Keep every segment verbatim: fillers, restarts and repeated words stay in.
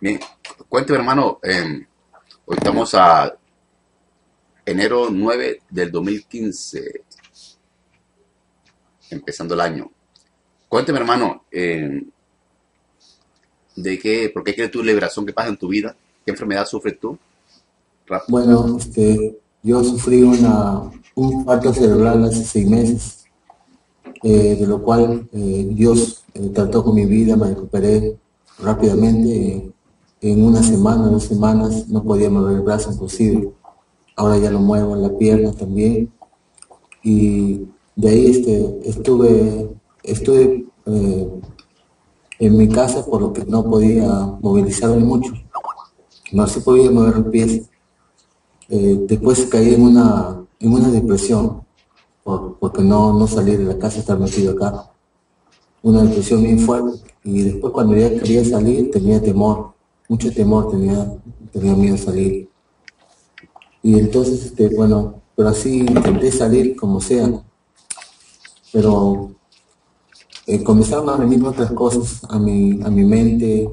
Bien, cuénteme, hermano, eh, hoy estamos a enero nueve del dos mil quince, empezando el año. Cuénteme, hermano, eh, de qué, ¿por qué crees tu liberación? ¿Qué pasa en tu vida? ¿Qué enfermedad sufres tú? Ra- Bueno, este, yo sufrí una, un infarto cerebral hace seis meses, eh, de lo cual eh, Dios eh, trató con mi vida, me recuperé rápidamente, eh, en una semana, dos semanas, no podía mover el brazo inclusive, ahora ya lo muevo en la pierna también, y de ahí este, estuve, estuve eh, en mi casa por lo que no podía movilizarme mucho, no se podía mover los pies. Eh, después caí en una, en una depresión, por- porque no, no salí de la casa, estar metido acá. Una depresión bien fuerte. Y después cuando ya quería salir, tenía temor, mucho temor, tenía, tenía miedo a salir. Y entonces, este, bueno, pero así intenté salir como sea, pero eh, comenzaron a venir otras cosas a mi, a mi mente.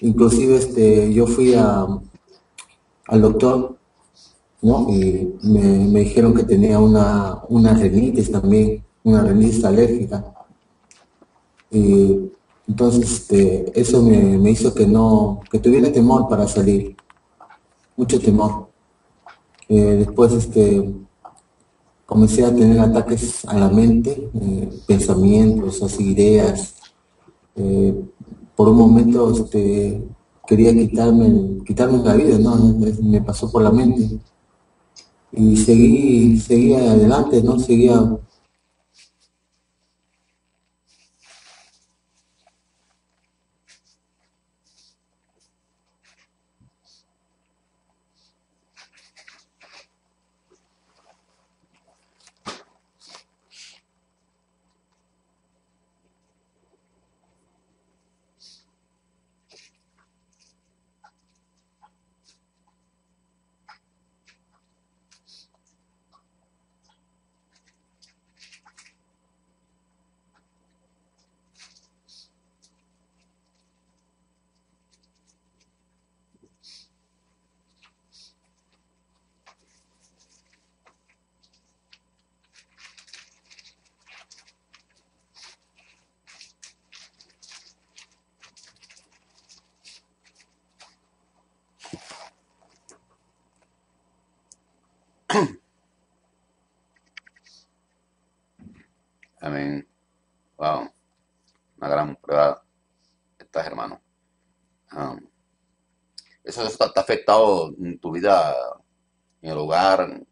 Inclusive este, yo fui a, al doctor, ¿no? Y me, me dijeron que tenía una, una rinitis también, una rinitis alérgica. Y entonces este, eso me, me hizo que no, que tuviera temor para salir, mucho temor. Eh, después este, comencé a tener ataques a la mente, eh, pensamientos, así ideas. Eh, Por un momento este, quería quitarme, quitarme la vida, ¿no? Me pasó por la mente. Y seguí, seguía adelante, ¿no? Seguía. Amén. Wow, una gran prueba estás, hermano. Ah, ¿eso, eso te te ha afectado en tu vida, en el hogar, en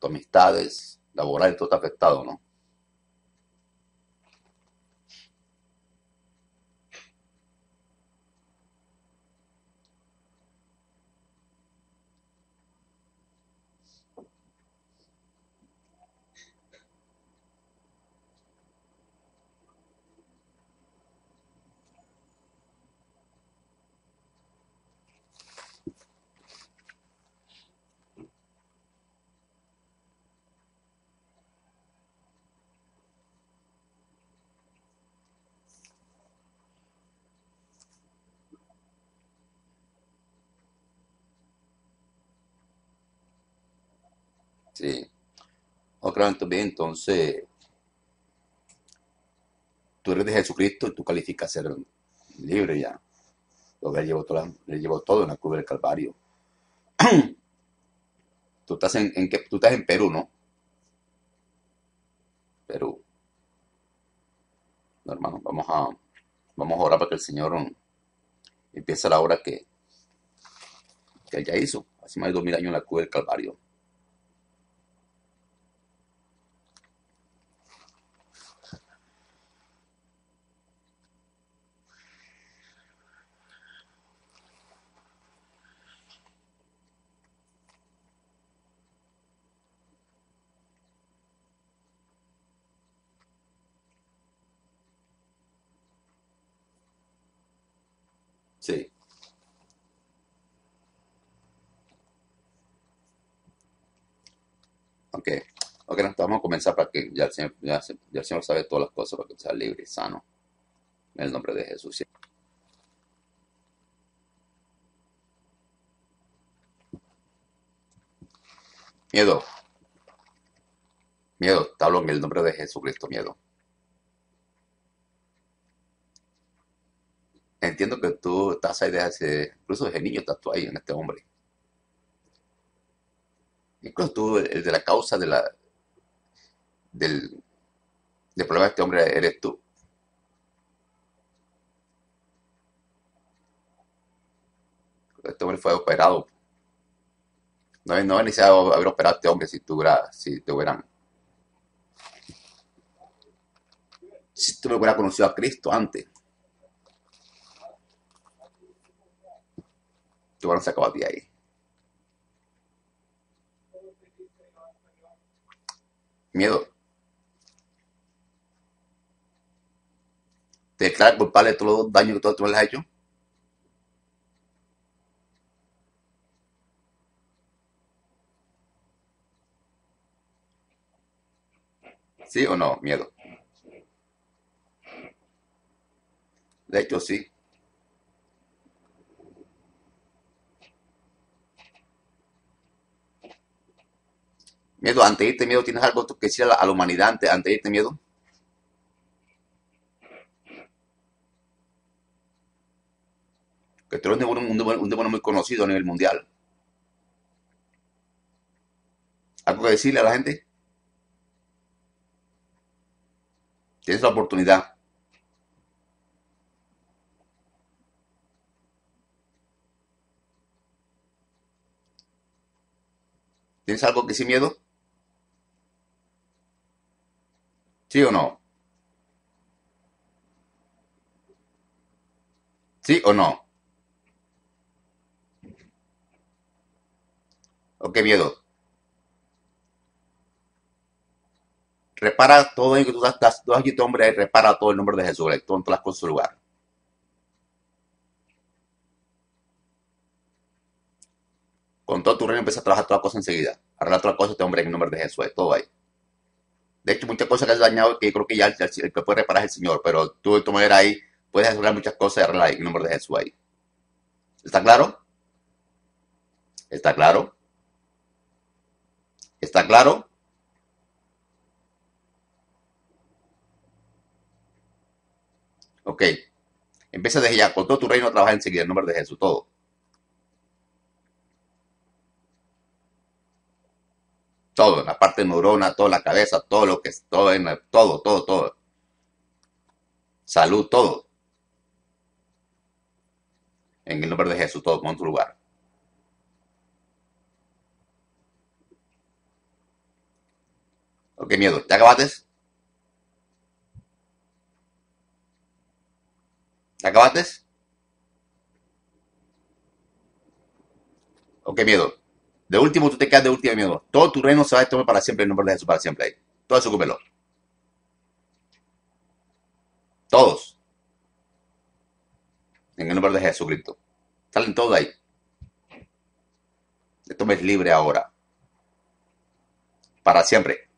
tus amistades, laboral, todo te ha afectado, no? Sí. No creo en tu bien, entonces tú eres de Jesucristo y tú calificas a ser libre ya. Lo que él llevó, toda la- él llevó todo en la cruz del Calvario. Tú estás en, en qué- tú estás en Perú, ¿no? Perú, no, hermano. Vamos a, vamos a orar para que el Señor um, empiece la obra que, que él ya hizo. Hace más de dos mil años en la cruz del Calvario. Sí, ok. Ok, nos vamos a comenzar para que ya el Señor, ya, se- ya el Señor sabe todas las cosas para que sea libre y sano. En el nombre de Jesús. Miedo. Miedo, te hablo en el nombre de Jesucristo, miedo. Entiendo que tú estás ahí desde hace, incluso desde niño estás tú ahí en este hombre. Incluso tú, el de la causa de la, del, del problema de este hombre eres tú. Este hombre fue operado. No es no necesario haber operado a este hombre si tú si te hubieran. Si tú me hubieras conocido a Cristo antes, tú hubieras sacado a ti ahí. Miedo. Te declaras culpable de todos los daños que tú les has hecho. ¿Sí o no? Miedo. De hecho, sí. Miedo, ante este miedo, ¿tienes algo que decir a la humanidad ante, ante este miedo? Que tú eres un demonio, un demonio muy conocido a nivel mundial. ¿Algo que decirle a la gente? Tienes la oportunidad. ¿Tienes algo que sí miedo? ¿Sí o no? ¿Sí o no? ¿O qué miedo? Repara todo en que tú estás, tú aquí, tu hombre, y repara todo el nombre de Jesús, y todas las cosas en su lugar. Con todo tu reino empieza a trabajar todas las cosas enseguida. Arreglar todas las cosas, este hombre, en el nombre de Jesús, todo ahí. De hecho, muchas cosas que has dañado, que yo creo que ya el, el que puede reparar es el Señor, pero tú de tu manera ahí puedes arreglar muchas cosas y arreglar ahí, en el nombre de Jesús ahí. ¿Está claro? ¿Está claro? ¿Está claro? Ok, empieza desde ya, con todo tu reino a trabajar enseguida, en nombre de Jesús, todo. Todo, la parte de neurona, toda la cabeza, todo lo que es, todo, todo, todo, todo. Salud, todo. En el nombre de Jesús, todo, pon tu lugar. Ok, miedo, ¿te acabaste? ¿Te acabaste? Ok, miedo. De último, tú te quedas de último miedo. Todo tu reino se va a tomar para siempre en nombre de Jesús, para siempre ahí. Todo eso, cúpelo. Todos. En el nombre de Jesucristo. Salen todos ahí. Te tomes libre ahora. Para siempre.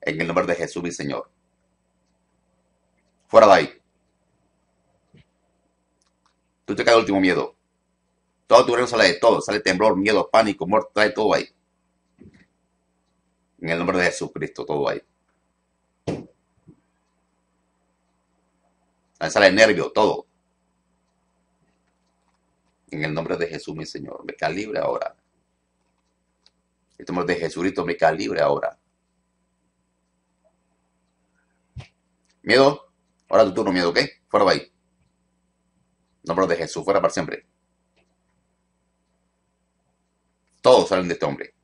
En el nombre de Jesús, mi Señor. Fuera de ahí. Tú te caes el último miedo. Todo tu reino sale de todo. Sale temblor, miedo, pánico, muerte, trae todo ahí. En el nombre de Jesucristo, todo ahí. Ahí sale el nervio, todo. En el nombre de Jesús, mi Señor. Me calibre ahora. En el nombre de Jesucristo, me calibre ahora. Miedo. Ahora tu turno, miedo, ¿ok? Fuera de ahí. Nombre de Jesús, fuera para siempre. Todos salen de este hombre.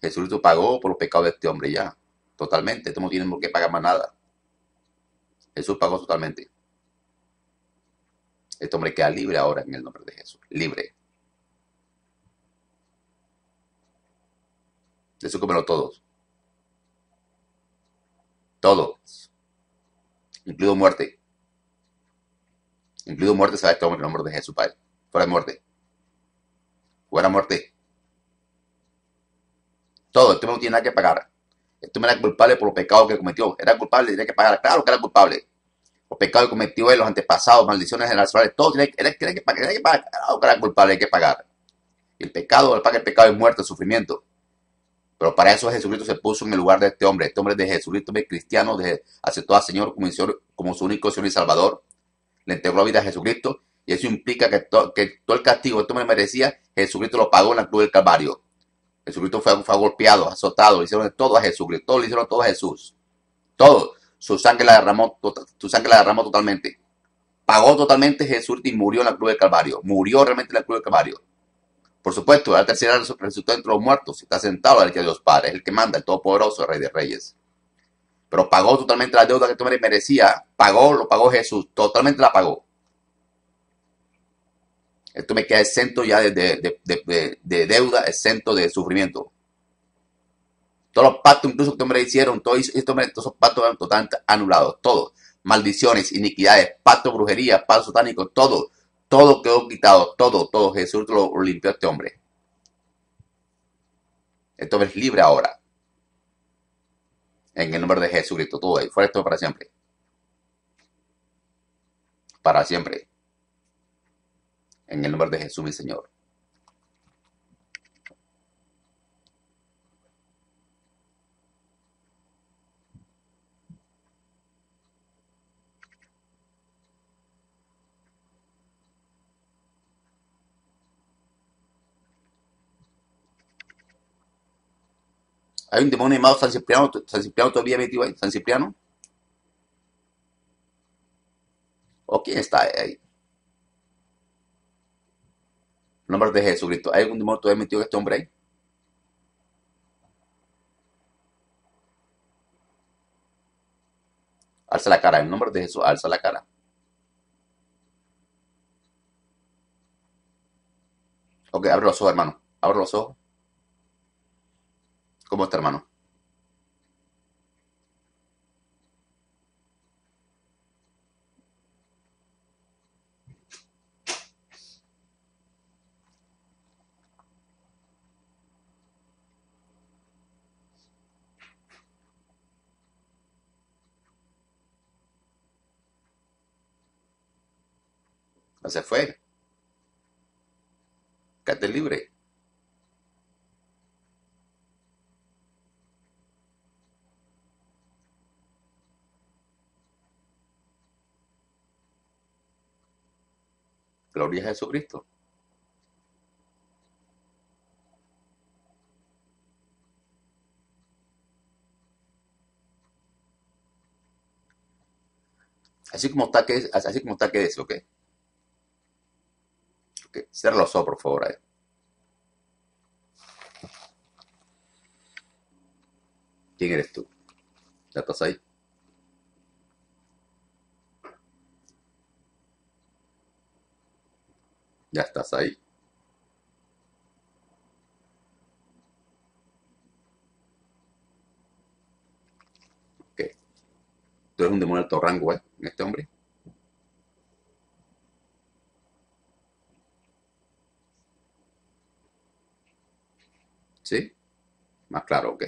Jesucristo pagó por los pecados de este hombre ya. Totalmente. Esto no tiene por qué pagar más nada. Jesús pagó totalmente. Este hombre queda libre ahora en el nombre de Jesús. Libre. Jesús comió todos. Todos. Incluido muerte. Incluido muerte, sabe este hombre en el nombre de Jesús, Padre. Fuera de muerte. Fuera de muerte. Todo. Este hombre no tiene nada que pagar. Este hombre era culpable por los pecados que cometió. Era culpable, tenía que pagar. Claro que era culpable. Los pecados que cometió él, los antepasados, maldiciones generacionales, todo. Tenía que, tenía que pagar. Claro que era culpable, hay que pagar. El pecado, el pago del pecado es muerte, sufrimiento. Pero para eso Jesucristo se puso en el lugar de este hombre. Este hombre de Jesucristo, es cristiano, de, aceptó al Señor como, como su único Señor y Salvador. Le entregó la vida a Jesucristo. Y eso implica que, to, que todo el castigo que este hombre merecía, Jesucristo lo pagó en la cruz del Calvario. Jesucristo fue, fue golpeado, azotado. Le hicieron todo a Jesucristo. Todo, le hicieron todo a Jesús. Todo. Su sangre la derramó, su sangre la derramó totalmente. Pagó totalmente Jesucristo y murió en la cruz del Calvario. Murió realmente en la cruz del Calvario. Por supuesto, al tercer día resucitó entre los muertos y está sentado a la derecha de Dios Padre. Es el que manda, el Todopoderoso, el Rey de Reyes. Pero pagó totalmente la deuda que tú merecía. Pagó, lo pagó Jesús. Totalmente la pagó. Esto me queda exento ya de, de, de, de, de, de deuda, exento de sufrimiento. Todos los pactos, incluso que tú me hicieron, todos esos pactos eran totalmente anulados. Todos. Maldiciones, iniquidades, pactos, brujería, pactos satánicos, todo. Todo quedó quitado, todo, todo. Jesús lo limpió a este hombre. Este hombre es libre ahora. En el nombre de Jesucristo, todo ahí. Fuera esto para siempre. Para siempre. En el nombre de Jesús, mi Señor. Hay un demonio llamado San Cipriano, San Cipriano todavía metido ahí, San Cipriano. ¿O quién está ahí? En nombre de Jesucristo. ¿Hay algún demonio todavía metido en este hombre ahí? Alza la cara, en nombre de Jesús, alza la cara. Ok, abre los ojos, hermano, abre los ojos. ¿Cómo está, hermano? No se fue. Quédate libre. Gloria a Jesucristo. Así como está, que así como está, que es, ¿ok? Okay. Cierra los ojos, por favor. Ahí. ¿Quién eres tú? ¿Ya estás ahí? Ya estás ahí. Ok. Tú eres un demonio de alto rango, ¿eh? En este hombre. ¿Sí? Más claro, ok.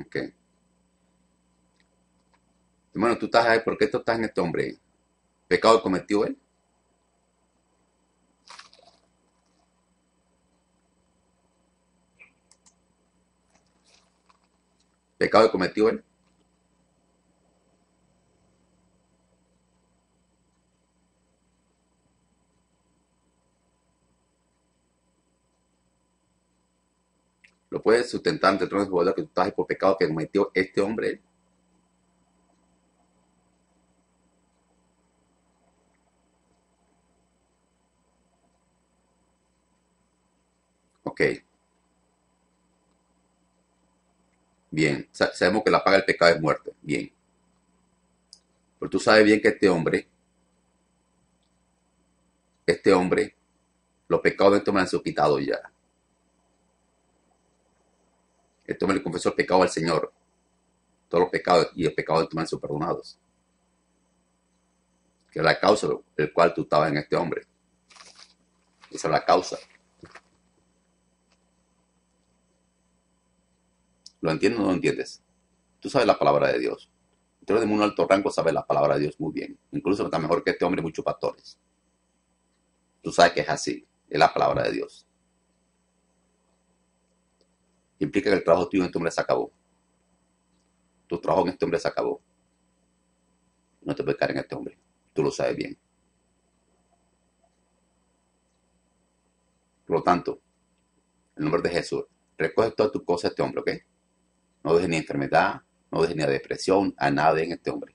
Ok. Bueno, tú estás ahí. ¿Por qué tú estás en este hombre? ¿Pecado cometió él? Pecado que cometió él. Lo puedes sustentar ante el trono de su poder que tú estás por pecado que cometió este hombre. Ok. Bien, sabemos que la paga del pecado es muerte. Bien. Pero tú sabes bien que este hombre, este hombre, los pecados de este hombre han sido quitados ya. Este hombre le confesó el pecado al Señor. Todos los pecados y el pecado de este hombre han sido perdonados. Que era la causa por la cual tú estabas en este hombre. Esa es la causa. ¿Lo entiendes o no lo entiendes? Tú sabes la palabra de Dios. Tú eres de un alto rango, sabes la palabra de Dios muy bien. Incluso está mejor que este hombre, muchos pastores. Tú sabes que es así, es la palabra de Dios. Implica que el trabajo tuyo en este hombre se acabó. Tu trabajo en este hombre se acabó. No te puedes caer en este hombre. Tú lo sabes bien. Por lo tanto, en el nombre de Jesús, recoge todas tus cosas a este hombre, ¿ok? No dejes ni enfermedad, no dejes ni a depresión, a nada en este hombre.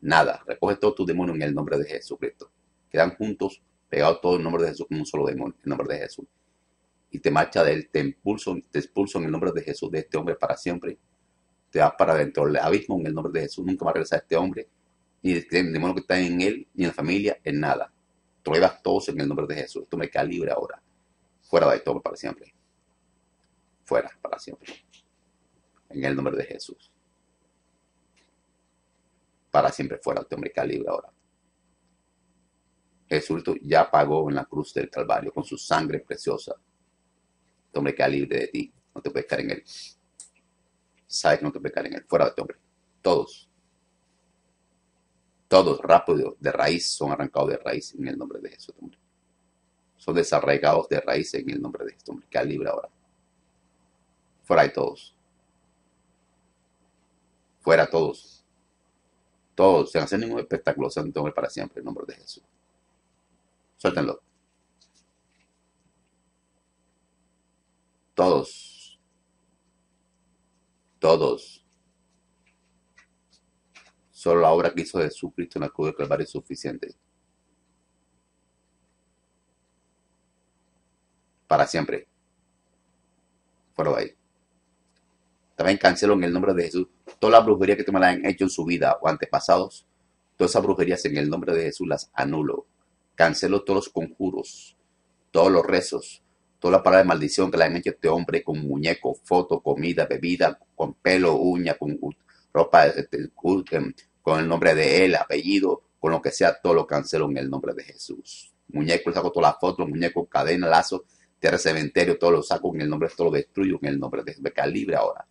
Nada. Recoge todos tus demonios en el nombre de Jesucristo. Quedan juntos, pegados todos en el nombre de Jesús como un solo demonio, en el nombre de Jesús. Y te marcha de él, te impulso, te expulso en el nombre de Jesús de este hombre para siempre. Te vas para dentro del abismo en el nombre de Jesús. Nunca va a regresar a este hombre, ni el demonio que está en él, ni en la familia, en nada. Tú llevas todos en el nombre de Jesús. Esto me calibra ahora. Fuera de este hombre para siempre. Fuera para siempre. En el nombre de Jesús. Para siempre fuera este hombre calibre ahora. Jesucristo ya pagó en la cruz del Calvario con su sangre preciosa. Este hombre queda libre de ti. No te puedes caer en él. Sabes que no te puedes caer en él. Fuera de este hombre. Todos. Todos rápidos de raíz son arrancados de raíz en el nombre de Jesús. Este hombre. Son desarraigados de raíz en el nombre de este hombre. Queda libre ahora. Fuera de todos. Fuera todos. Todos, sin hacer ningún espectáculo, sean hombre para siempre, en nombre de Jesús. Suéltenlo. Todos. Todos. Solo la obra que hizo Jesucristo en la cruz del Calvario es suficiente. Para siempre. Fuera de ahí. También cancelo en el nombre de Jesús toda la brujería que te me la han hecho en su vida o antepasados. Todas esas brujerías en el nombre de Jesús las anulo. Cancelo todos los conjuros, todos los rezos, toda la palabra de maldición que le han hecho a este hombre con muñeco, foto, comida, bebida, con pelo, uña, con ropa, con el nombre de él, apellido, con lo que sea, todo lo cancelo en el nombre de Jesús. Muñeco, le saco todas las fotos, muñeco, cadena, lazo, tierra, cementerio, todo lo saco en el nombre de Jesús, todo lo destruyo en el nombre de Jesús. Me calibre ahora.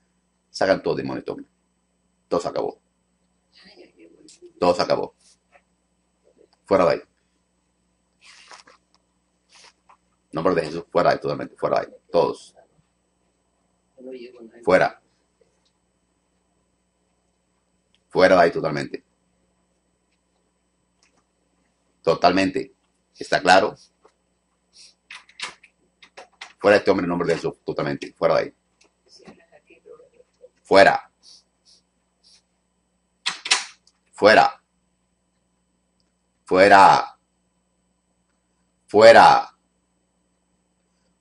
Sacan todo demonio, todo. Todo se acabó. Todo se acabó. Fuera de ahí. Nombre de Jesús, fuera de ahí, totalmente, fuera de ahí. Todos. Fuera. Fuera de ahí, totalmente. Totalmente. ¿Está claro? Fuera de este hombre, nombre de Jesús, totalmente. Fuera de ahí. Fuera. Fuera. Fuera. Fuera.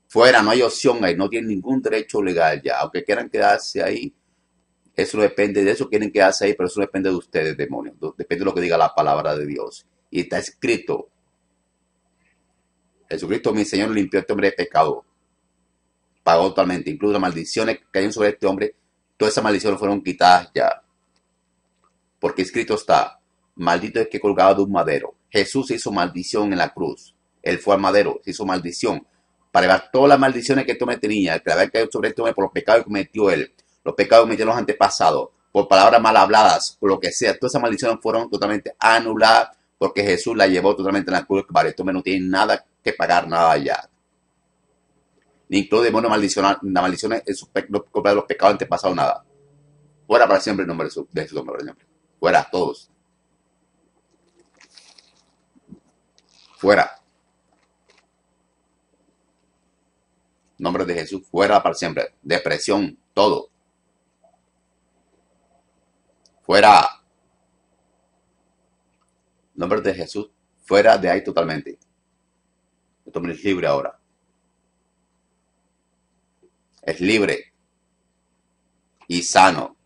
Fuera. No hay opción ahí. No tienen ningún derecho legal ya. Aunque quieran quedarse ahí. Eso no depende de eso. Quieren quedarse ahí. Pero eso no depende de ustedes, demonios. Depende de lo que diga la palabra de Dios. Y está escrito. Jesucristo, mi Señor, limpió a este hombre de pecado. Pagó totalmente. Incluso las maldiciones que cayeron sobre este hombre. Todas esas maldiciones fueron quitadas ya. Porque escrito está, maldito es que colgaba de un madero. Jesús hizo maldición en la cruz. Él fue al madero, se hizo maldición. Para llevar todas las maldiciones que este hombre tenía. Que había caído sobre este hombre por los pecados que cometió él. Los pecados que cometieron los antepasados. Por palabras mal habladas, por lo que sea. Todas esas maldiciones fueron totalmente anuladas. Porque Jesús la llevó totalmente en la cruz. Para este hombre no tiene nada que pagar, nada ya. Ni incluso demonios maldicionar, las maldiciones de los pecados antepasados, nada. Fuera para siempre el nombre de Jesús, de Jesús, para siempre. Fuera, todos. Fuera. Nombre de Jesús, fuera para siempre. Depresión, todo. Fuera. Nombre de Jesús, fuera de ahí totalmente. Esto me es libre ahora. Es libre y sano,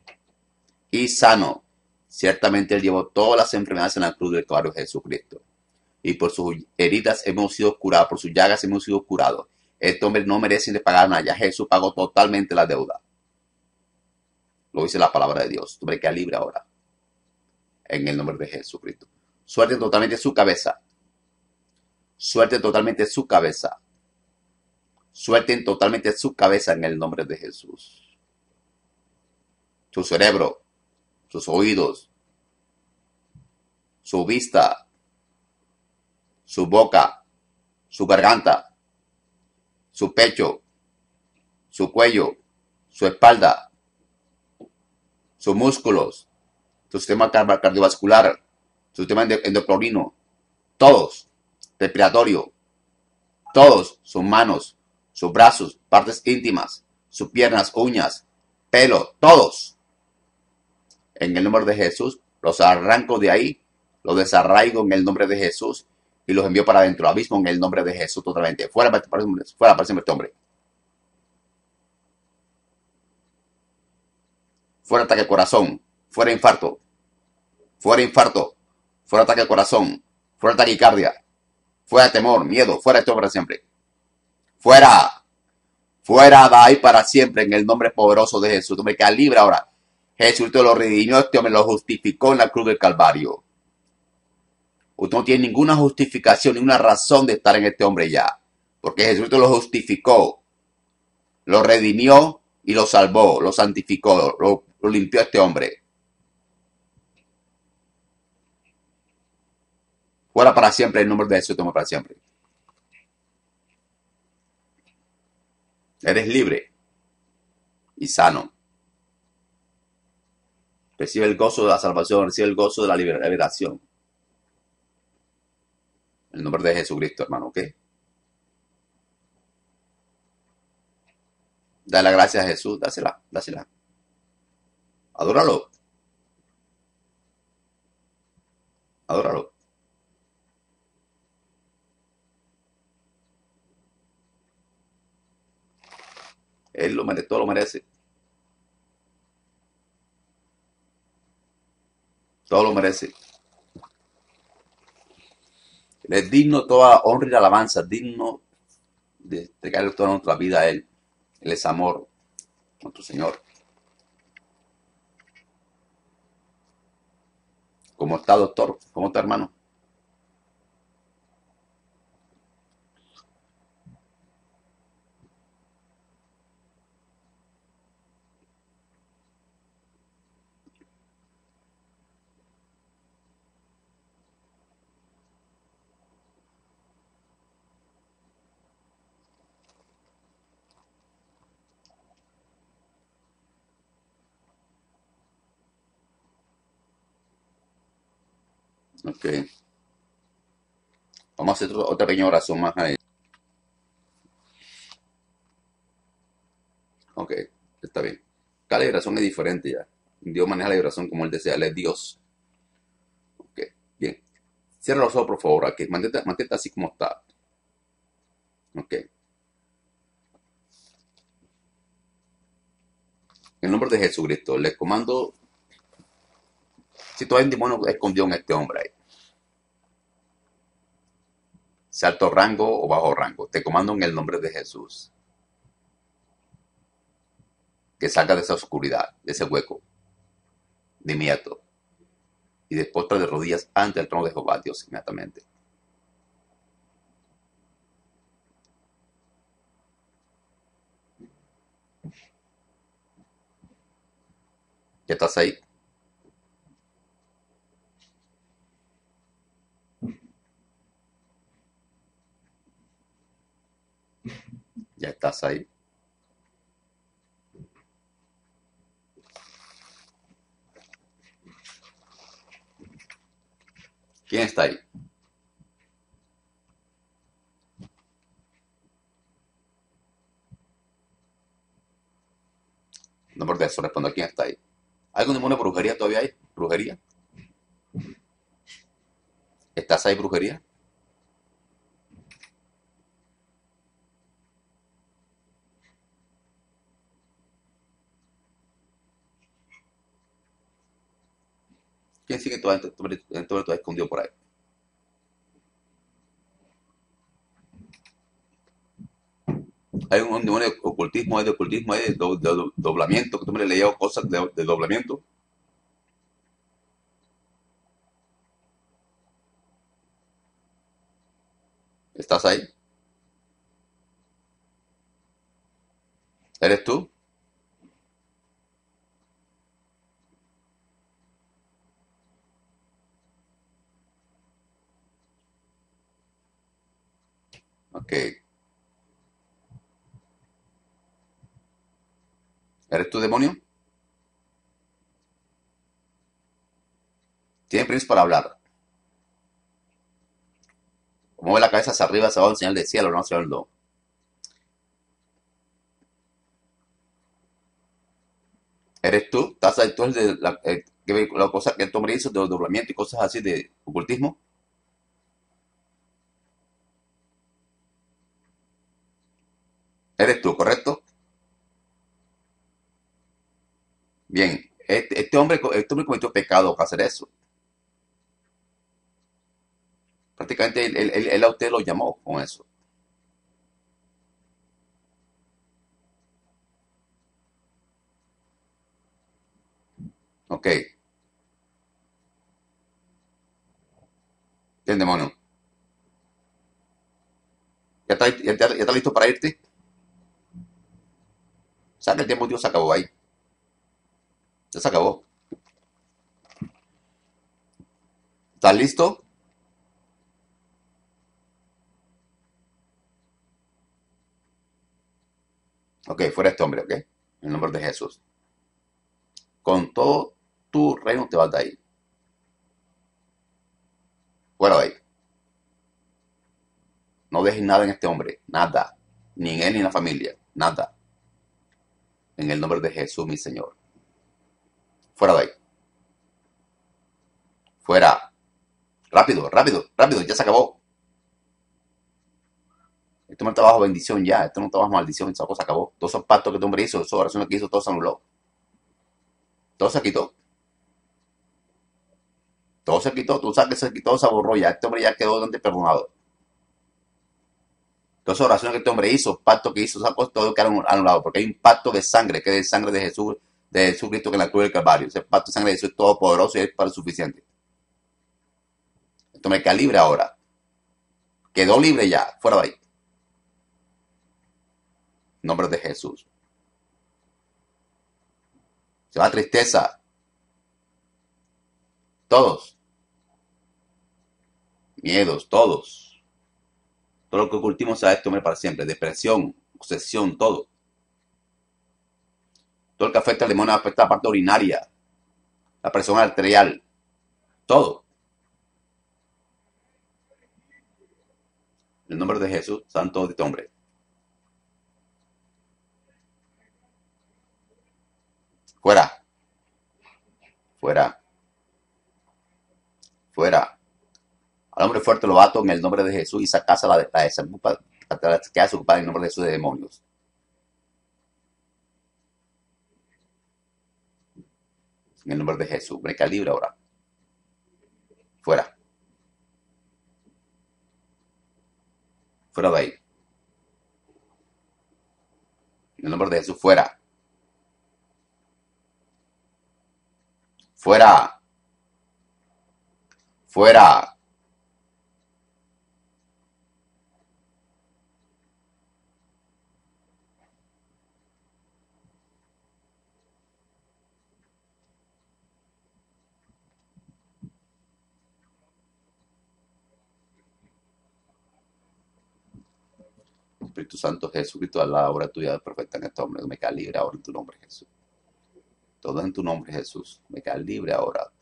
y sano. Ciertamente Él llevó todas las enfermedades en la cruz del Calvario de Jesucristo. Y por sus heridas hemos sido curados, por sus llagas hemos sido curados. Este hombre no merece ni pagar nada, ya Jesús pagó totalmente la deuda. Lo dice la palabra de Dios. Este hombre queda libre ahora, en el nombre de Jesucristo. Suelten totalmente su cabeza. Suelten totalmente su cabeza. Suelten totalmente su cabeza en el nombre de Jesús. Su cerebro, sus oídos, su vista, su boca, su garganta, su pecho, su cuello, su espalda, sus músculos, su sistema cardiovascular, su sistema endocrino, todos, respiratorio, todos, sus manos, sus brazos, partes íntimas, sus piernas, uñas, pelo, todos. En el nombre de Jesús, los arranco de ahí, los desarraigo en el nombre de Jesús y los envío para adentro, abismo en el nombre de Jesús totalmente. Fuera, fuera, aparece este hombre. Fuera ataque al corazón, fuera infarto, fuera infarto, fuera ataque al corazón, fuera taquicardia, fuera temor, miedo, fuera esto para siempre. Fuera, fuera de ahí para siempre en el nombre poderoso de Jesús. Tú me quedas libre ahora. Jesús te lo redimió, este hombre lo justificó en la cruz del Calvario. Usted no tiene ninguna justificación, ninguna razón de estar en este hombre ya. Porque Jesús te lo justificó, lo redimió y lo salvó, lo santificó, lo, lo limpió a este hombre. Fuera para siempre el nombre de Jesús, toma para siempre. Eres libre y sano. Recibe el gozo de la salvación, recibe el gozo de la liberación. En el nombre de Jesucristo, hermano, ¿ok? Dale la gracia a Jesús, dásela, dásela. Adóralo. Adóralo. Él lo merece, todo lo merece. Todo lo merece. Él es digno toda honra y alabanza, digno de entregarle toda nuestra vida a Él. Él es amor, nuestro Señor. ¿Cómo está, doctor? ¿Cómo está, hermano? Ok. Vamos a hacer otro, otra pequeña oración más ahí. Ok, está bien. Cada oración es diferente ya. Dios maneja la oración como Él desea. Él es Dios. Ok, bien. Cierra los ojos, por favor. Aquí. Mantente, mantente así como está. Ok. En el nombre de Jesucristo, les comando. Si todo el demonio escondido en este hombre ahí, sea alto rango o bajo rango, te comando en el nombre de Jesús que salga de esa oscuridad, de ese hueco, de inmediato, y de postra de rodillas ante el trono de Jehová, Dios, inmediatamente. ¿Ya estás ahí? Ya estás ahí. ¿Quién está ahí? No, por eso respondo, ¿quién está ahí? ¿Hay algún demonio de brujería todavía ahí? ¿Brujería? ¿Estás ahí, brujería? ¿Quién sigue todo esto escondido por ahí? Hay un demonio de ocultismo, hay de ocultismo, hay de, do, de, de doblamiento, que tú me le llevas cosas de, de doblamiento. ¿Estás ahí? ¿Eres tú? Ok. ¿Eres tú, demonio? Tiene prisa para hablar. Mueve la cabeza hacia arriba, hacia abajo, en señal de cielo, no hacia el no. ¿Eres tú? ¿Estás ahí tú el de la, eh, que, la cosa que el hombre hizo de doblamiento y cosas así de ocultismo? ¿Eres tú, correcto? Bien, este, este hombre, este hombre cometió pecado para hacer eso. Prácticamente él, él- él- él a usted lo llamó con eso. Ok, ¿qué demonio? ¿Ya está, ya está- ya está listo para irte? Saca el tiempo, Dios, se acabó ahí. Ya se acabó. ¿Estás listo? Ok, fuera este hombre, ok. En el nombre de Jesús. Con todo tu reino te vas de ahí. Fuera de ahí. No dejes nada en este hombre. Nada. Ni en él ni en la familia. Nada. En el nombre de Jesús, mi Señor. Fuera de ahí. Fuera. Rápido, rápido, rápido. Ya se acabó. Esto no está bajo bendición ya. Esto no está bajo maldición. Esa cosa acabó. Todos esos pactos que este hombre hizo, esas oraciones que hizo, todo se anuló. Todo se quitó. Todo se quitó. Tú sabes que se quitó, se borró ya. Este hombre ya quedó donde perdonado. Todas esas oraciones que este hombre hizo, pacto que hizo, esas cosas, todo quedaron anulado, porque hay un pacto de sangre, que es de sangre de Jesús, de Jesucristo que en la cruz del Calvario. Ese pacto de sangre de Jesús es todopoderoso y es para suficiente. Este hombre queda libre ahora. Quedó libre ya, fuera de ahí. En nombre de Jesús. Se va tristeza, todos, miedos, todos. Todo lo que ocultimos a este hombre para siempre. Depresión, obsesión, todo. Todo lo que afecta al demonio afecta a la parte urinaria, la presión arterial, todo. En el nombre de Jesús, santo de este hombre. Fuera, fuera, fuera. Al hombre fuerte lo bato en el nombre de Jesús y esa casa la, la desocupa, la queda desocupada en el nombre de Jesús de demonios. En el nombre de Jesús. Breca libre ahora. Fuera. Fuera de ahí. En el nombre de Jesús. Fuera. Fuera. Fuera. Espíritu Santo Jesucristo, a la obra tuya perfecta en este hombre. Me queda libre ahora en tu nombre, Jesús. Todo en tu nombre, Jesús. Me queda libre ahora.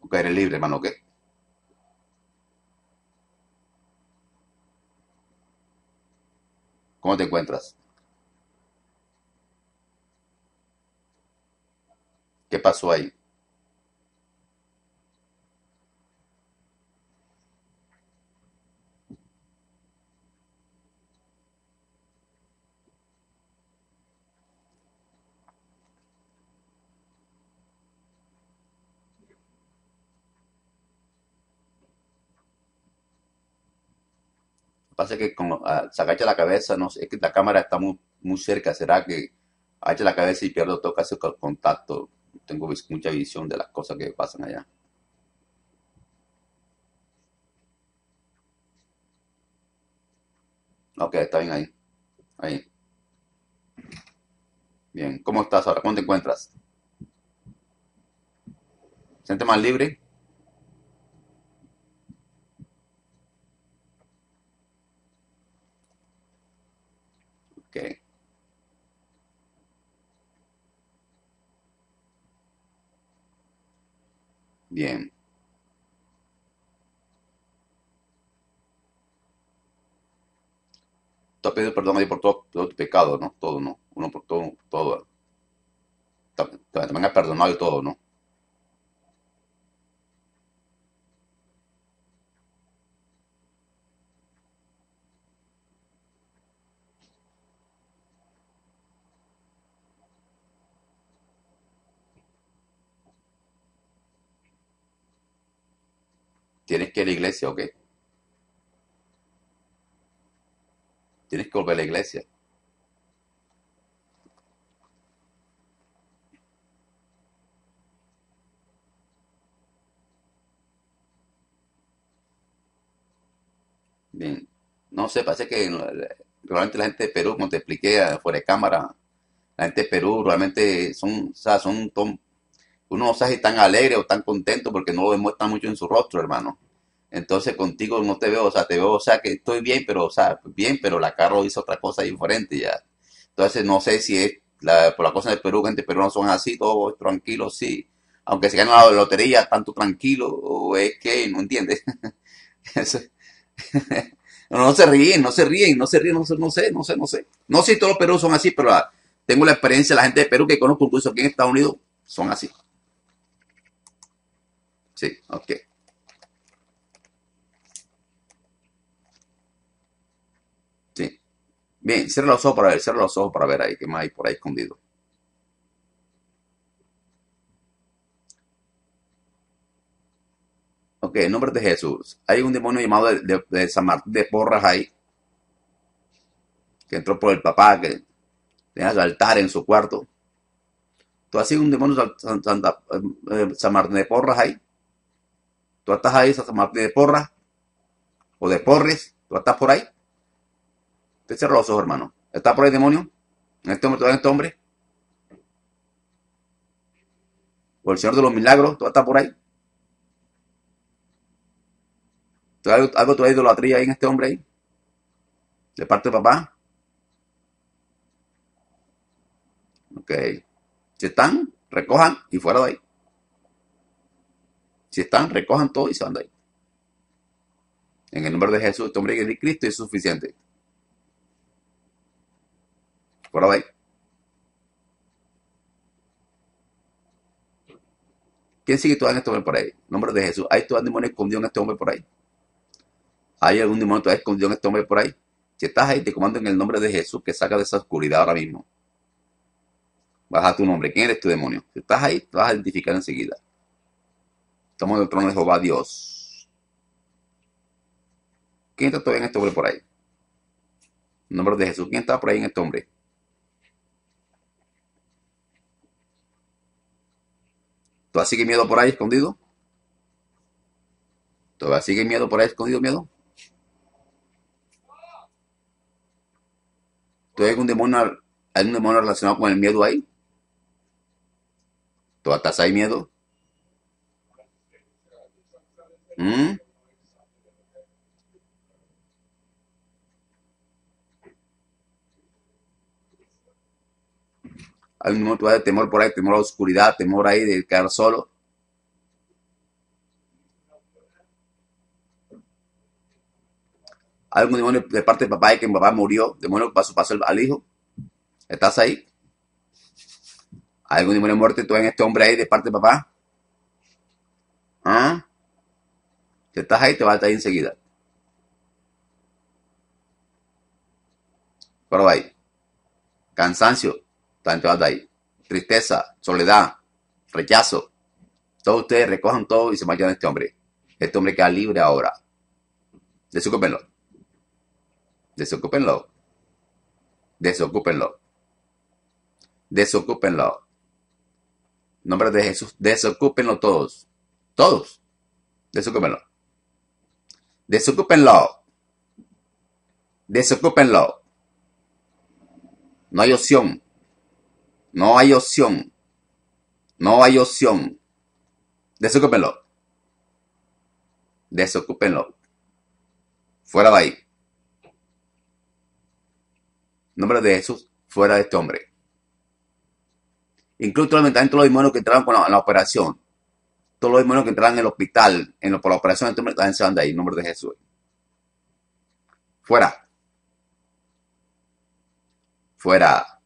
Porque eres libre, hermano. ¿Qué? ¿Cómo te encuentras? ¿Qué pasó ahí? Lo que pasa es que como, ah, se agacha la cabeza, no sé, es que la cámara está muy, muy cerca. ¿Será que agacha la cabeza y pierdo todo casi el contacto? Tengo vis- mucha visión de las cosas que pasan allá. Ok, está bien ahí. Ahí. Bien. ¿Cómo estás ahora? ¿Cómo te encuentras? ¿Sientes más libre? Bien. Te ha pedido perdón a Dios por todo, todo tu pecado, ¿no? Todo, ¿no? Uno por todo, todo. También ha perdonado y todo, ¿no? Tienes que ir a la iglesia, ¿ok? Tienes que volver a la iglesia. Bien. No sé, parece que realmente la gente de Perú, como te expliqué eh, fuera de cámara, la gente de Perú realmente son, o sea, son, ton- uno no sabe si tan alegre o tan contento porque no lo demuestran mucho en su rostro, hermano. Entonces contigo no te veo, o sea, te veo, o sea, que estoy bien, pero, o sea, bien, pero la Carro hizo otra cosa diferente ya. Entonces no sé si es la, por la cosa del Perú, gente peruana son así, todos tranquilos, sí. Aunque se ganan la lotería, tanto tranquilo, o es que, no entiendes. Eso- no, no se ríen, no se ríen, no se ríen, no sé, no sé, no sé, no sé. No sé si todos los peruanos son así, pero la- tengo la experiencia, la gente de Perú que conozco incluso aquí en Estados Unidos son así. Sí, ok. Sí. Bien, cierra los ojos para ver, cierra los ojos para ver ahí qué más hay por ahí escondido. Ok, en nombre de Jesús. Hay un demonio llamado de, de- de San Martín de Porras ahí, que entró por el papá, que tenía su altar en su cuarto. Tú has sido un demonio San, San- Santa- eh, San Martín de Porras ahí. Tú estás ahí, San Martín de Porras o de Porres. Tú estás por ahí. Te cierra los ojos, hermano. ¿Está por ahí el demonio? ¿En este hombre, todavía en este hombre? ¿O el Señor de los Milagros? ¿Tú estás por ahí? ¿Tú ¿Algo, algo todavía de idolatría ahí en este hombre ahí? ¿De parte de papá? Ok. Si están, recojan y fuera de ahí. Si están, recojan todo y se van de ahí. En el nombre de Jesús, este hombre que es de Cristo es suficiente. Fuera de ahí. ¿Quién sigue todavía en este hombre por ahí? En nombre de Jesús. ¿Hay todavía un demonio escondido en este hombre por ahí? ¿Hay algún demonio todavía escondido en este hombre por ahí? Si estás ahí, te comando en el nombre de Jesús que saca de esa oscuridad ahora mismo. Baja tu nombre. ¿Quién eres tu demonio? Si estás ahí, te vas a identificar enseguida. Estamos en el trono de Jehová Dios. ¿Quién está todavía en este hombre por ahí? En nombre de Jesús. ¿Quién está por ahí en este hombre? ¿Todavía sigue miedo por ahí escondido? ¿Todavía sigue miedo por ahí escondido miedo? ¿Todavía hay algún demonio, hay un demonio relacionado con el miedo ahí? ¿Todavía estás ahí miedo? ¿Mm? Hay un demonio todavía de temor por ahí, temor a la oscuridad, temor ahí de quedar solo. Hay algún demonio de parte de papá ahí que mi papá murió, demonio que pasó, pasó al hijo. ¿Estás ahí? ¿Hay algún demonio de muerte todavía en este hombre ahí de parte de papá? ¿Ah? Si estás ahí, te vas a estar ahí enseguida. Pero ahí, cansancio, también te vas de ahí. Tristeza, soledad, rechazo. Todos ustedes recojan todo y se vayan de este hombre. Este hombre queda libre ahora. Desocúpenlo, desocúpenlo, desocúpenlo, desocúpenlo. En nombre de Jesús, desocúpenlo todos. Todos, desocúpenlo. Desocúpenlo, desocúpenlo. No hay opción, no hay opción, no hay opción. Desocúpenlo, desocúpenlo. Fuera de ahí. En nombre de Jesús, fuera de este hombre. Incluso también todos los demonios que entraron con la, la operación. todos los demonios que entraran en el hospital, en lo, por la operación del tumor, también se van de ahí, en nombre de Jesús. Fuera. Fuera.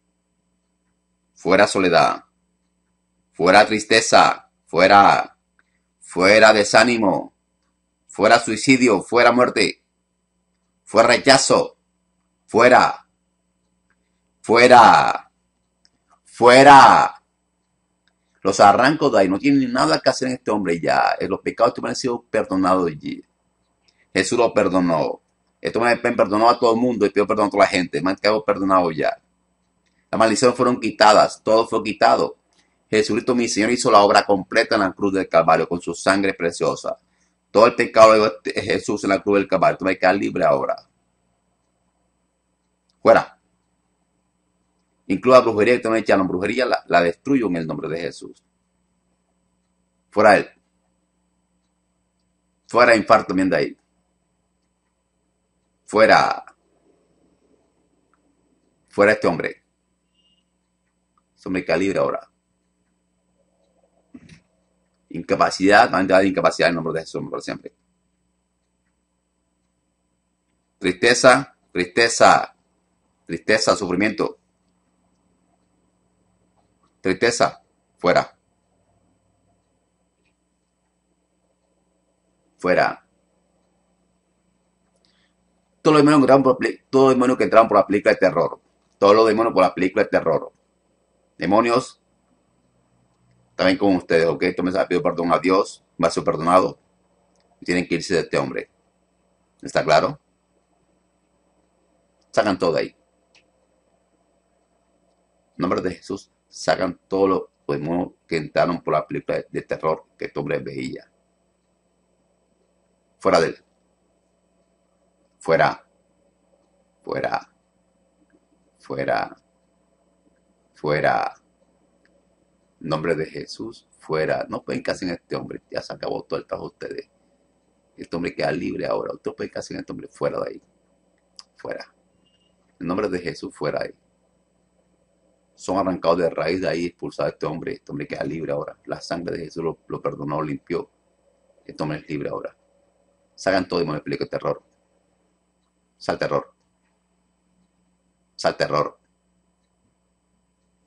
Fuera soledad. Fuera tristeza. Fuera. Fuera desánimo. Fuera suicidio. Fuera muerte. Fuera rechazo. Fuera. Fuera. Fuera. Los arrancos de ahí. No tienen nada que hacer en este hombre ya. Los pecados te han sido perdonados allí. Jesús lo perdonó. Esto me perdonó a todo el mundo y pidió perdón a toda la gente. Me han quedado perdonado ya. Las maldiciones fueron quitadas. Todo fue quitado. Jesucristo, mi Señor, hizo la obra completa en la cruz del Calvario con su sangre preciosa. Todo el pecado de Jesús en la cruz del Calvario. Tú vas a quedar libre ahora. Fuera. Incluso la brujería que te van a echar. La brujería la, la destruyo en el nombre de Jesús. Fuera él. Fuera infarto también de ahí. Fuera. Fuera este hombre. Este hombre queda libre ahora. Incapacidad, van a dar incapacidad en nombre de Jesús por siempre. Tristeza, tristeza, tristeza, sufrimiento. Tristeza, fuera. Fuera. Todos los demonios que entraron por, todos los demonios que entraron por la película de terror. Todos los demonios por la película de terror. Demonios. También con ustedes, ok, entonces les pido perdón a Dios, va a ser perdonado. Tienen que irse de este hombre. ¿Está claro? Sacan todo de ahí. En nombre de Jesús, sacan todos los demonios que entraron por la película de terror que este hombre veía. Fuera de él. Fuera. Fuera. Fuera. Fuera. Nombre de Jesús, fuera. No pueden que hacer en este hombre. Ya se acabó todo el trabajo de ustedes. Este hombre queda libre ahora. Ustedes pueden que hacer en este hombre. Fuera de ahí. Fuera. En nombre de Jesús, fuera de ahí. Son arrancados de raíz de ahí, expulsados de este hombre. Este hombre queda libre ahora. La sangre de Jesús lo, lo perdonó, lo limpió. Este hombre es libre ahora. Salgan todo y me explico el terror. Sal terror. Sal terror.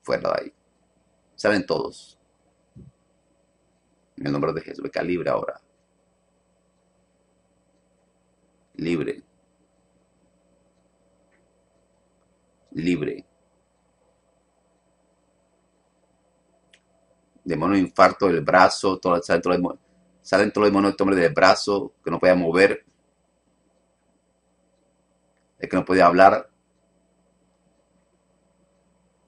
Fuera de ahí. Saben todos. En el nombre de Jesús. Está libre ahora. Libre. Libre. Demonio de infarto del brazo. Todo, salen todos los demonios de este hombre del brazo. Que no podía mover. El que no podía hablar.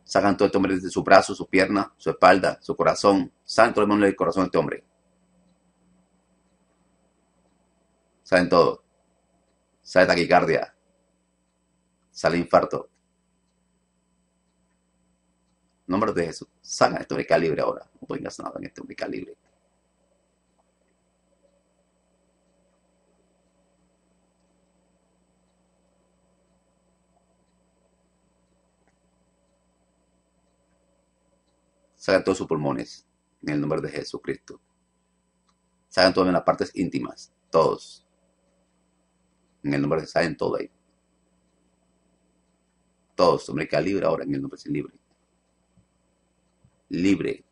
Sacan todo este hombre desde su brazo, su pierna, su espalda, su corazón. Santo hermano del corazón de este hombre. Salen todo. Sale taquicardia. Sale infarto. En nombre de Jesús. Sacan este hombre calibre ahora. No pueden hacer nada en este hombre calibre. Sacan todos sus pulmones, en el nombre de Jesucristo. Sacan todas las partes íntimas, todos. En el nombre de Jesús, salen todo ahí. Todos, hombre, que libre ahora, en el nombre de Jesús, libre. Libre.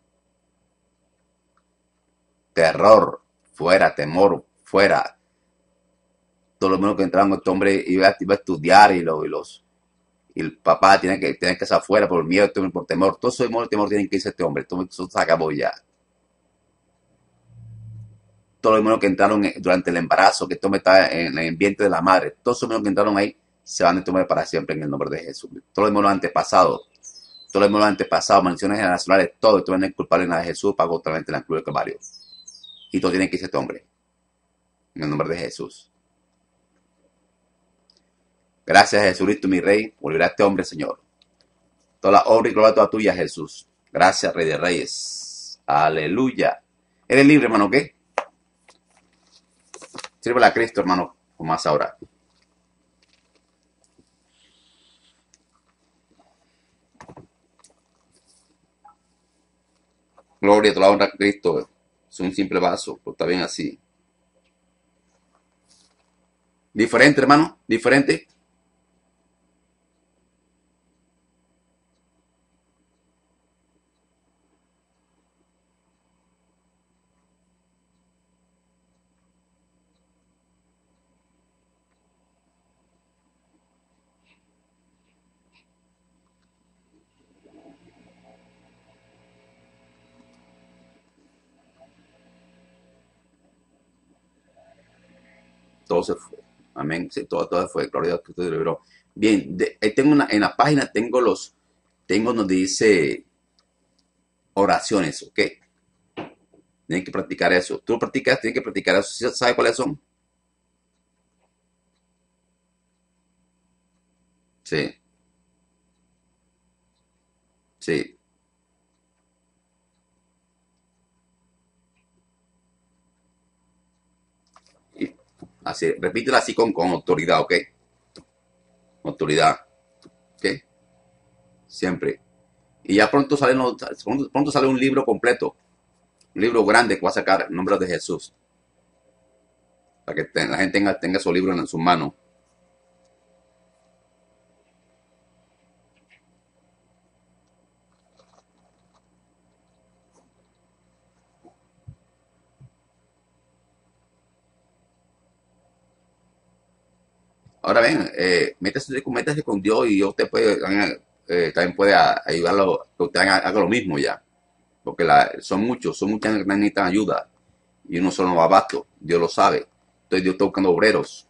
Terror, fuera, temor, fuera. Todo lo menos que entraron, este hombre iba, iba a estudiar y los... Y los Y el papá tiene que tiene que estar afuera por miedo, por temor. Todo eso demonios, temor tienen que irse a este hombre. Todo eso se acabó ya. Todos los demonios que entraron durante el embarazo, que este hombre está en el ambiente de la madre. Todos esos demonios que entraron ahí se van a tomar para siempre en el nombre de Jesús. Todos los demonios antepasados, todos los demonios antepasados, maldiciones generacionales, todo esto van a culpar en la de Jesús, pagó totalmente en la cruz del Calvario. Y todo tiene que irse a este hombre. En el nombre de Jesús. Gracias, Jesucristo, mi Rey. Volverá a este hombre, Señor. Toda la obra y gloria toda tuya, Jesús. Gracias, Rey de Reyes. Aleluya. Eres libre, hermano, ¿qué? Sírvela a Cristo, hermano, o más ahora. Gloria a toda la honra a Cristo. soy un simple vaso, pues está bien así. Diferente, hermano, diferente. Todo se fue. Amén. Sí, todo, todo fue. Gloria a Dios que usted liberó. Bien, de, ahí tengo una, en la página tengo los, tengo donde dice oraciones, ¿ok? Tienen que practicar eso. Tú practicas, tienes que practicar eso. ¿Sabes cuáles son? Sí. Sí. Así, repítela así con, con autoridad, ¿ok? Autoridad, ¿ok? Siempre. Y ya pronto sale, pronto, pronto sale un libro completo, un libro grande que va a sacar en nombre de Jesús. Para que ten, la gente tenga, tenga su libro en sus manos. Ahora ven, eh, métase, métase con Dios y usted puede, eh, también puede ayudarlo, que usted haga, haga lo mismo ya. Porque la, son muchos, son muchas que necesitan ayuda. Y uno solo no va abasto, Dios lo sabe. Entonces Dios está buscando obreros.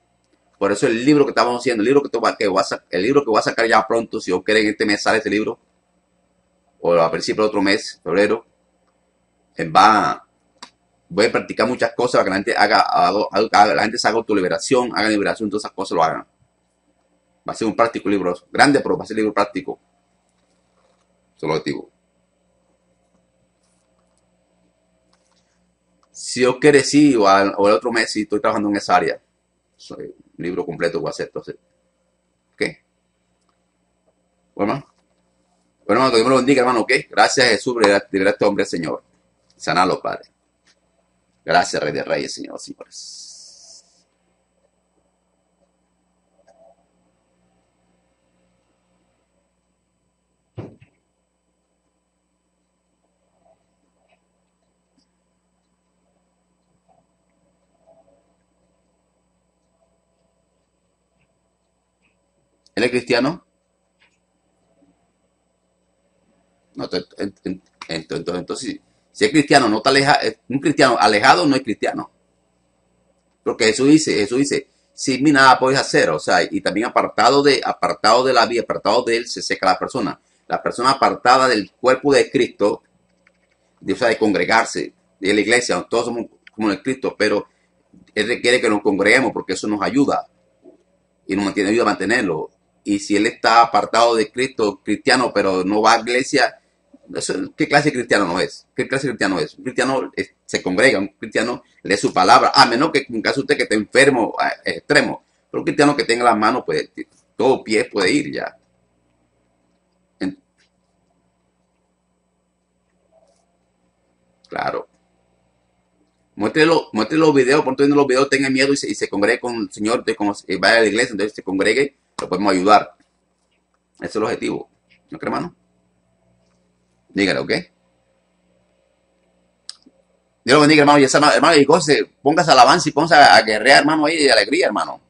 Por eso el libro que estamos haciendo, el libro que, toma, que va a, el libro que va a sacar ya pronto, si Dios quiere en este mes sale este libro, o a principio del otro mes, febrero, va, voy a practicar muchas cosas para que la gente haga, haga, haga la gente se haga autoliberación, haga liberación, todas esas cosas lo hagan. Va a ser un práctico libro grande, pero va a ser libro práctico. Eso es lo objetivo. Si Dios quiere, sí, o, al, o el otro mes, sí, estoy trabajando en esa área. Soy un libro completo que voy a hacer, entonces. ¿Ok? Bueno, hermano. Bueno, hermano, que Dios me lo bendiga, hermano, ¿ok? Gracias a Jesús, libera a este hombre, Señor. Sanalo, Padre. Gracias, Rey de Reyes, Señor, señores. ¿Él es cristiano? No, entonces, entonces, entonces si es cristiano, no está alejado. Un cristiano alejado no es cristiano. Porque Jesús dice, Jesús dice, sin mí nada podéis hacer. O sea, y también apartado de, apartado de la vida, apartado de él, se seca la persona. La persona apartada del cuerpo de Cristo, de, o sea, de congregarse, de la iglesia, todos somos como el Cristo, pero él requiere que nos congreguemos porque eso nos ayuda. Y nos mantiene, ayuda a mantenerlo. Y si él está apartado de Cristo, cristiano, pero no va a iglesia, ¿qué clase de cristiano no es? ¿Qué clase de cristiano es? Un cristiano es, se congrega, un cristiano lee su palabra, a menos que en caso usted que esté enfermo, es extremo, pero un cristiano que tenga las manos, pues, todo pie puede ir ya. En, claro. Muéstrelo, muéstrelo los videos, por tanto los videos, tenga miedo y se, y se congregue con el Señor, con, eh, vaya a la iglesia, entonces se congregue, lo podemos ayudar. Ese es el objetivo, ¿no cree, hermano? Dígale, ¿ok? Dios lo bendiga, hermano. Y esa, hermano, y cose, póngase alabanza y póngase a, a guerrear, hermano, ahí, de alegría, hermano.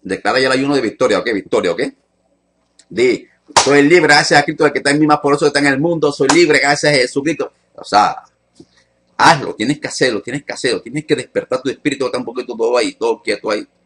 Declara ya el ayuno de victoria, ¿ok? Victoria, ¿ok? Di, soy libre gracias a Cristo, el que está en mí, más poderoso que está en el mundo. Soy libre gracias a Jesucristo. O sea, hazlo, tienes que hacerlo, tienes que hacerlo, tienes que despertar tu espíritu, está un poquito todo ahí, todo quieto ahí.